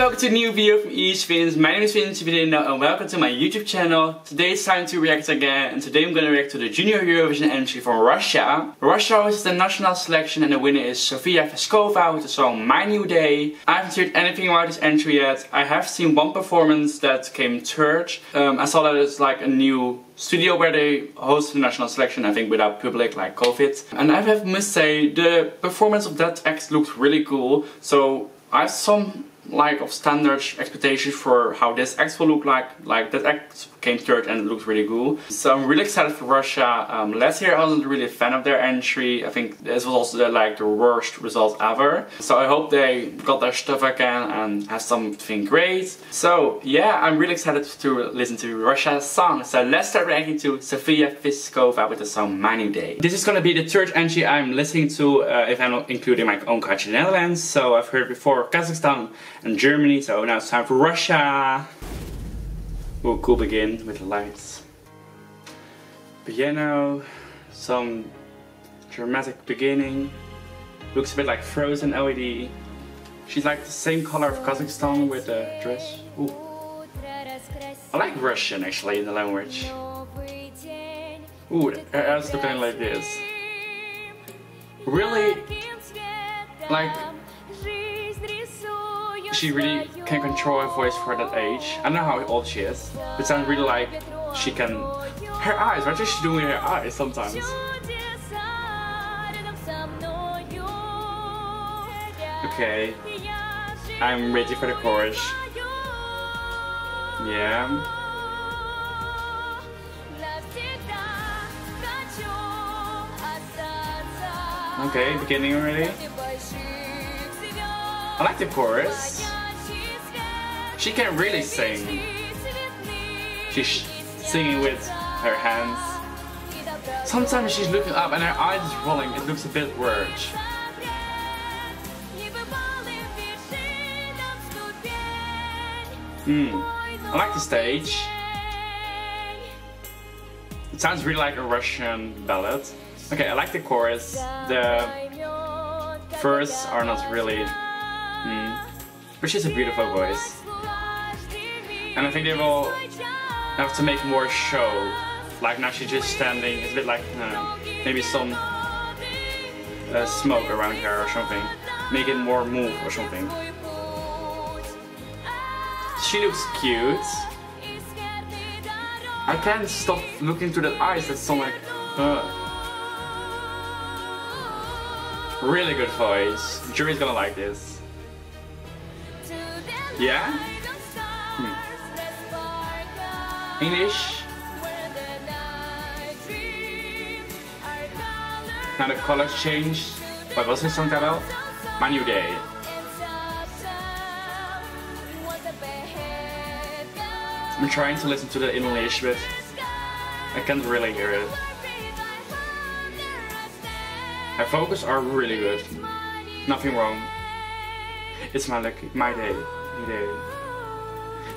welcome to a new video from ESVINS. My name is Vince Vidino and welcome to my YouTube channel. Today it's time to react again, and today I'm gonna react to the Junior Eurovision entry from Russia. Russia is the national selection and the winner is Sofia Veskova with the song My New Day. I haven't heard anything about this entry yet. I have seen one performance that came third. I saw that it's like a new studio where they host the national selection, I think without public, like COVID. And I have must say, the performance of that act looked really cool. So I have some like of standard expectations for how this act will look like that act came third and it looked really cool. So I'm really excited for Russia. Last year I wasn't really a fan of their entry. I think this was also the worst result ever. So I hope they got their stuff again and have something great. So yeah, I'm really excited to listen to Russia's song. So let's start reacting to Sofia Veskova with the song My New Day. This is gonna be the third entry I'm listening to if I'm not including my own country, Netherlands. So I've heard before Kazakhstan and Germany, so now it's time for Russia. We'll cool begin with the lights. Piano, some dramatic beginning. Looks a bit like Frozen LED. She's like the same color of Kazakhstan with the dress. Ooh. I like Russian actually in the language. Ooh, her eyes look like this. Really, like, she really can control her voice for that age. I don't know how old she is, but it sounds really like she can. Her eyes, what is she doing with her eyes sometimes? Okay, I'm ready for the chorus. Yeah. Okay, beginning already. I like the chorus. She can really sing. She's singing with her hands. Sometimes she's looking up and her eyes is rolling. It looks a bit weird. I like the stage. It sounds really like a Russian ballad. Okay, I like the chorus. The verses are not really. But she has a beautiful voice. And I think they will have to make more show. Like now she's just standing, it's a bit like maybe some smoke around her or something. Make it more move or something. She looks cute. I can't stop looking to the eyes, that's so like... Really good voice. The jury's gonna like this. Yeah? English. Now the colors changed. What was this song about? My New Day. I'm trying to listen to the English, but I can't really hear it. Her vocals are really good. Nothing wrong. It's my day. Day.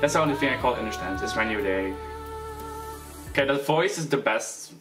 That's the only thing I can't understand. It's my new day. Okay, that voice is the best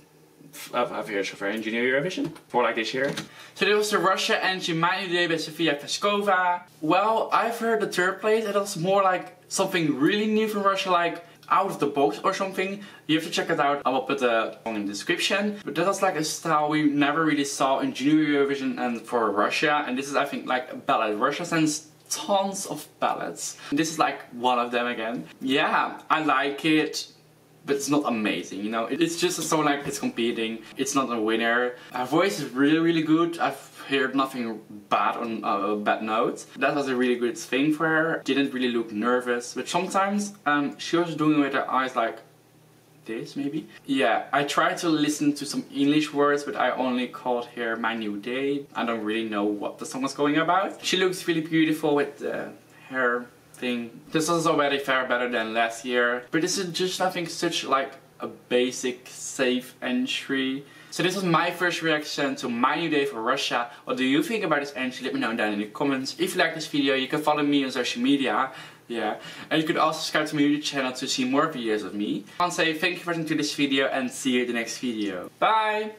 I've heard so far in Junior Eurovision for like this year. So this was the Russia entry My New Day by Sofia Veskova. Well, I've heard the third place. It was more like something really new from Russia, like out of the box or something. You have to check it out. I will put the song in the description. But that was like a style we never really saw in Junior Eurovision and for Russia. And this is, I think, like a ballad. Russia sends tons of ballads. This is like one of them again. Yeah, I like it, but it's not amazing, you know. It's just a song like it's competing. It's not a winner. Her voice is really, really good. I've heard nothing bad on a bad note. That was a really good thing for her. Didn't really look nervous, but sometimes she was doing with her eyes like this maybe. Yeah, I tried to listen to some English words, but I only called her My New Day. I don't really know what the song was going about. She looks really beautiful with her thing. This was already far better than last year, but this is just, I think, such like a basic safe entry. So this was my first reaction to My New Day for Russia. What do you think about this entry? Let me know down in the comments. If you like this video, you can follow me on social media. Yeah, and you could also subscribe to my YouTube channel to see more videos of me. I want to say thank you for watching this video and see you in the next video. Bye!